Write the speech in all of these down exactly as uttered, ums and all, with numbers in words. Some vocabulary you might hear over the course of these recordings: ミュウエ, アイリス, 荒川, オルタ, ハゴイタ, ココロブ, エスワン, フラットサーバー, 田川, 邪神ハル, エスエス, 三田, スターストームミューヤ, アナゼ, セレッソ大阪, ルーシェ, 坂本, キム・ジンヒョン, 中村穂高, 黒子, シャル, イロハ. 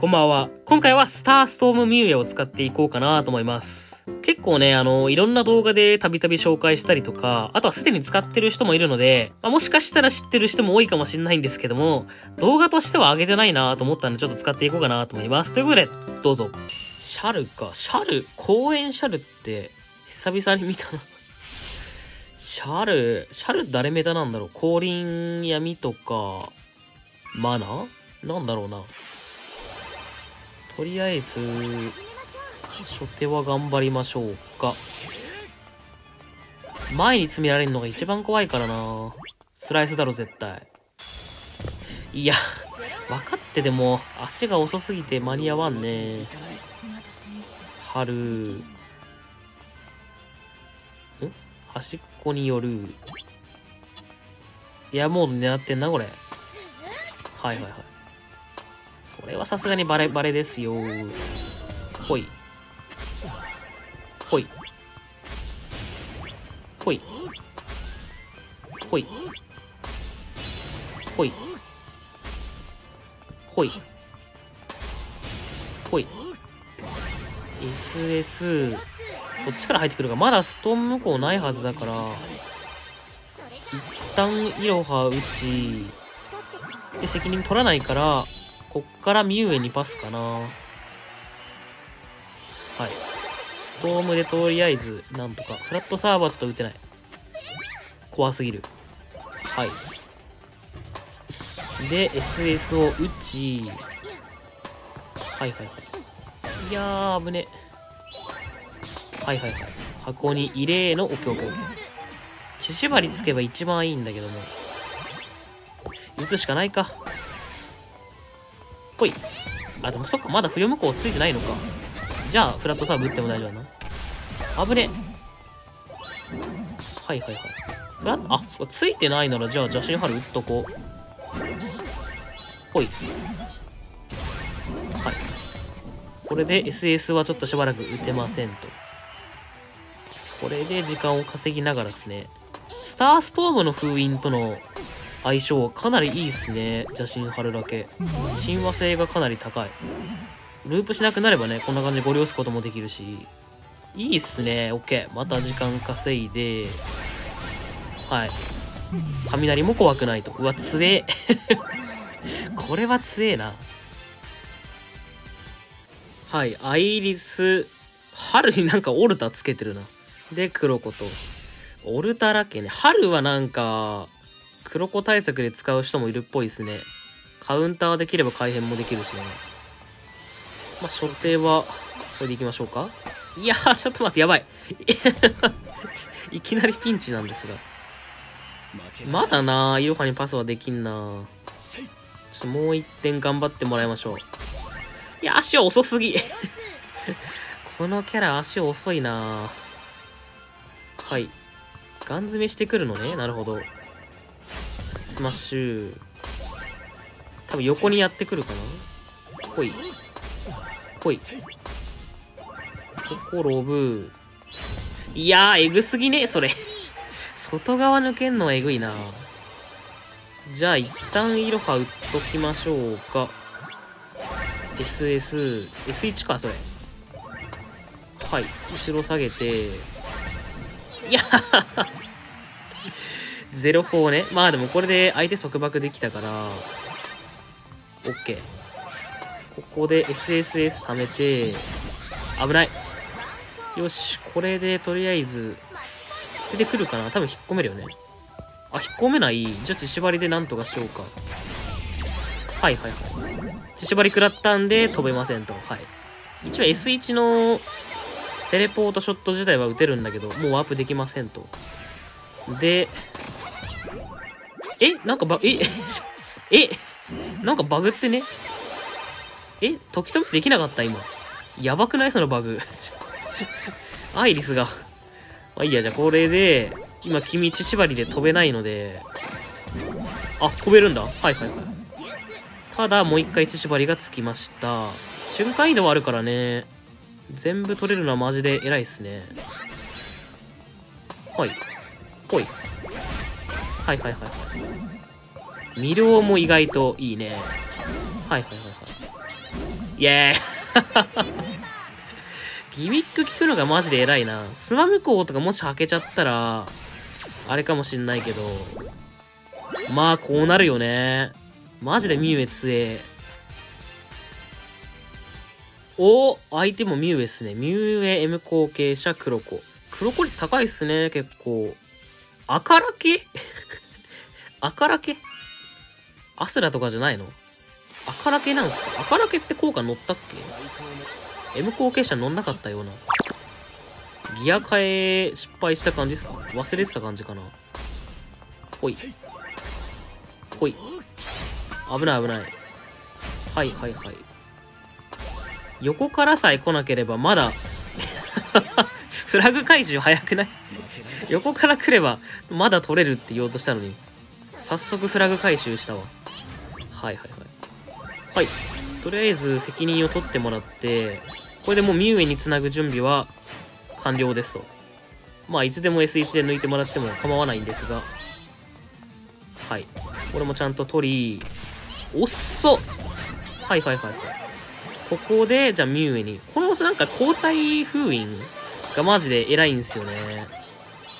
こんばんは。今回はスターストームミューヤを使っていこうかなと思います。結構ね、あの、いろんな動画でたびたび紹介したりとか、あとはすでに使ってる人もいるので、まあ、もしかしたら知ってる人も多いかもしれないんですけども、動画としては上げてないなと思ったのでちょっと使っていこうかなと思います。ということで、どうぞ。シャルか。シャル、公園シャルって、久々に見たな。シャル、シャル誰メタなんだろう。降臨闇とか、マナなんだろうな。とりあえず、初手は頑張りましょうか。前に詰められるのが一番怖いからな。スライスだろ、絶対。いや、分かってても、足が遅すぎて間に合わんね。はる。ん?端っこによる。いや、もう狙ってんな、これ。はいはいはい。これはさすがにバレバレですよ。ほい。ほい。ほい。ほい。ほい。ほい。ほい。エスエス。そっちから入ってくるが、まだストーン向こうないはずだから、一旦イロハ打ち、で、責任取らないから、こっからミュウエにパスかな。はい。ストームでとりあえず、なんとか。フラットサーバーちょっと打てない。怖すぎる。はい。で、エスエス を打ち。はいはいはい。いやー、危ね。はいはいはい。箱に入れーの、オッケーオッケーオッケー。血縛りつけば一番いいんだけども。打つしかないか。ほい。あ、でもそっか、まだ不良向こうついてないのか。じゃあ、フラットサーブ打っても大丈夫だな。危ね。はいはいはい。フラッあ、そっか、ついてないなら、じゃあ、邪神ハル打っとこう。ほい。はい。これで エスエス はちょっとしばらく打てませんと。これで時間を稼ぎながらですね。スターストームの封印との相性はかなりいいですね。邪神ハルだけ親和性がかなり高い。ループしなくなればね、こんな感じでご利用すこともできるし、いいっすね。 OK、 また時間稼いで、はい、雷も怖くないと。うわ、つえこれはつえな。はい、アイリス春になんかオルタつけてるな。で、黒子とオルタラケね。春はなんか黒子対策で使う人もいるっぽいですね。カウンターできれば改変もできるしね。まあ、初手は、これでいきましょうか。いやー、ちょっと待って、やばい。いきなりピンチなんですが。まだなー、イロハにパスはできんなー。ちょっともう一点頑張ってもらいましょう。いや、足は遅すぎ。このキャラ、足遅いなー。はい。ガン詰めしてくるのね。なるほど。スマッシュ。多分横にやってくるかな。ほいほい。ココロブ。いやー、えぐすぎねそれ。外側抜けんのはえぐいな。じゃあ一旦イロハ打っときましょうか。 エスエス エスワン かそれ。はい、後ろ下げて。いやーゼロよんね。まあでもこれで相手束縛できたから、OK。ここで エスエスエス 貯めて、危ない。よし、これでとりあえず、出てくるかな?多分引っ込めるよね。あ、引っ込めない?じゃあ血縛りでなんとかしようか。はいはいはい。血縛り食らったんで飛べませんと。はい。一応 エスワン のテレポートショット自体は打てるんだけど、もうワープできませんと。で、え、なんかバ、え、え、なんかバグってね。え、時止めできなかった今。やばくないそのバグ。アイリスが。まあいいや、じゃあこれで、今君血縛りで飛べないので。あ、飛べるんだ。はいはいはい。ただ、もう一回血縛りがつきました。瞬間移動あるからね。全部取れるのはマジで偉いっすね。はい。ほい。はいはいはいはい。魅了も意外といいね。はいはいはいはい。イエーイギミック聞くのがマジで偉いな。スマムコウとかもし履けちゃったら、あれかもしんないけど。まあ、こうなるよね。マジでミュウエ強え。お相手もミュウエっすね。ミュウエ、M 後継者、黒子。黒子率高いっすね、結構。あからけあからけアスラとかじゃないの？あからけなんすか？あからけって効果乗ったっけ？ M 後継者乗んなかったような。ギア変え失敗した感じですか？忘れてた感じかな。ほい。ほい。危ない危ない。はいはいはい。横からさえ来なければまだ、フラグ回収早くない？横から来ればまだ取れるって言おうとしたのに、早速フラグ回収したわ。はいはいはい。はい。とりあえず責任を取ってもらって、これでもうミュウエにつなぐ準備は完了ですと。まあいつでも エスいち で抜いてもらっても構わないんですが、はい。これもちゃんと取り、おっそ！はいはいはいはい。ここで、じゃあミュウエに。このなんか交代封印がマジで偉いんですよね。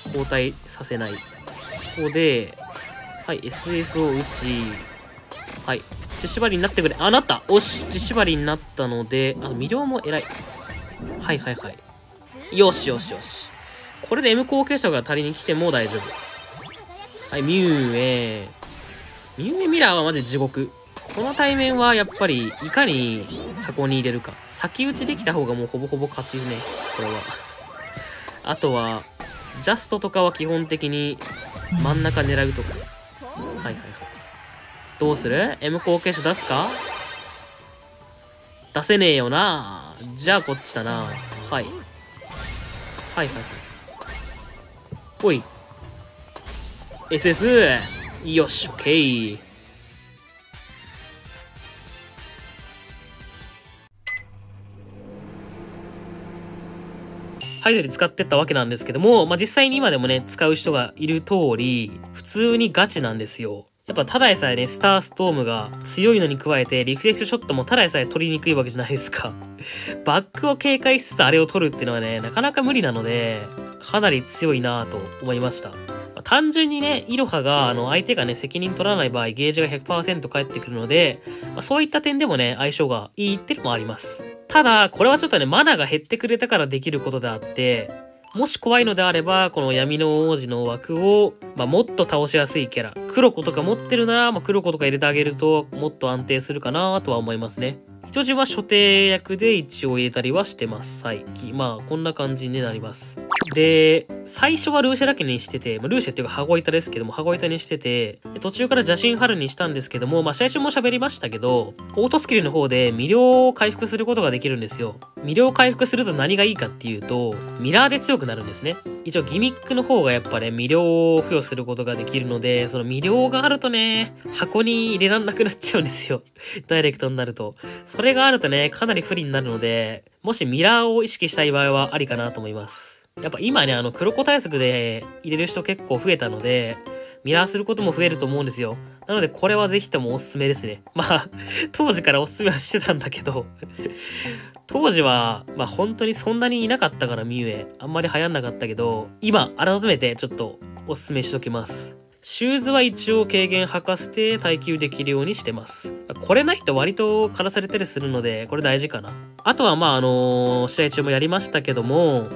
交代させない。ここで、はい、エスエス を打ち、はい、血縛りになってくれ。あ、なった！おし、血縛りになったので、あの、魅了も偉い。はいはいはい。よしよしよし。これで M 後継者が足りに来ても大丈夫。はい、ミュウエ。ミュウエミラーはマジ地獄。この対面はやっぱり、いかに箱に入れるか。先打ちできた方がもうほぼほぼ勝ちね。これは。あとは、ジャストとかは基本的に真ん中狙うとか。はいはいはい。どうする？ M 後継者出すか？出せねえよな。じゃあこっちだな。はい。はいはいはい。おい。エスエス！ よし、オッケー。アイドル使ってったわけなんですけども、まあ、実際に今でもね、使う人がいる通り、普通にガチなんですよ。やっぱただでさえね、スターストームが強いのに加えて、リフレクトショットもただでさえ取りにくいわけじゃないですか。バックを警戒しつつあれを取るっていうのはね、なかなか無理なので、かなり強いなぁと思いました。単純にね、イロハが、あの、相手がね、責任取らない場合、ゲージが ひゃくパーセント 返ってくるので、まあ、そういった点でもね、相性がいいっていうのもあります。ただ、これはちょっとね、マナが減ってくれたからできることであって、もし怖いのであれば、この闇の王子の枠を、まあ、もっと倒しやすいキャラ。黒子とか持ってるなら、まあ、黒子とか入れてあげると、もっと安定するかなとは思いますね。人質は所定役で一応入れたりはしてます。はい。まあ、こんな感じになります。で、最初はルーシェだけにしてて、まあ、ルーシェっていうかハゴイタですけども、ハゴイタにしてて、途中から邪神ハルにしたんですけども、まあ、試合中も喋りましたけど、オートスキルの方で魅了を回復することができるんですよ。魅了を回復すると何がいいかっていうと、ミラーで強くなるんですね。一応ギミックの方がやっぱね、魅了を付与することができるので、その魅了があるとね、箱に入れらんなくなっちゃうんですよ。ダイレクトになると。それがあるとね、かなり不利になるので、もしミラーを意識したい場合はありかなと思います。やっぱ今ね、あの、黒子対策で入れる人結構増えたので、ミラーすることも増えると思うんですよ。なので、これはぜひともおすすめですね。まあ、当時からおすすめはしてたんだけど、当時は、まあ本当にそんなにいなかったから、ミュウエ。あんまり流行んなかったけど、今、改めてちょっとおすすめしときます。シューズは一応軽減履かせて耐久できるようにしてます。これないと割と枯らされたりするので、これ大事かな。あとは、まああの、試合中もやりましたけども、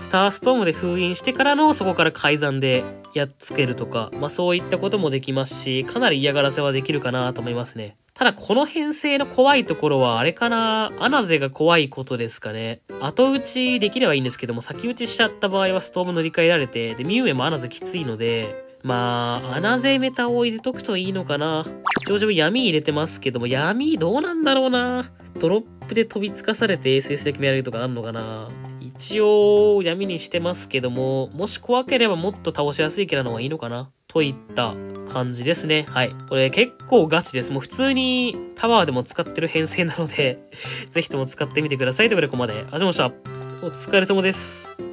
スターストームで封印してからのそこから改ざんでやっつけるとか、まあそういったこともできますし、かなり嫌がらせはできるかなと思いますね。ただこの編成の怖いところはあれかな、アナゼが怖いことですかね。後打ちできればいいんですけども、先打ちしちゃった場合はストーム乗り換えられて、で、ミュウエもアナゼきついので、まあ、アナゼメタを入れとくといいのかな。一応自分闇入れてますけども、闇どうなんだろうな。ドロップで飛びつかされて エスエス で決められるとかあんのかな。一応闇にしてますけども、もし怖ければもっと倒しやすいキャラの方がいいのかなといった感じですね。はい。これ結構ガチです。もう普通にタワーでも使ってる編成なので、ぜひとも使ってみてください。ということでここまで。ありがとうございました。お疲れ様です。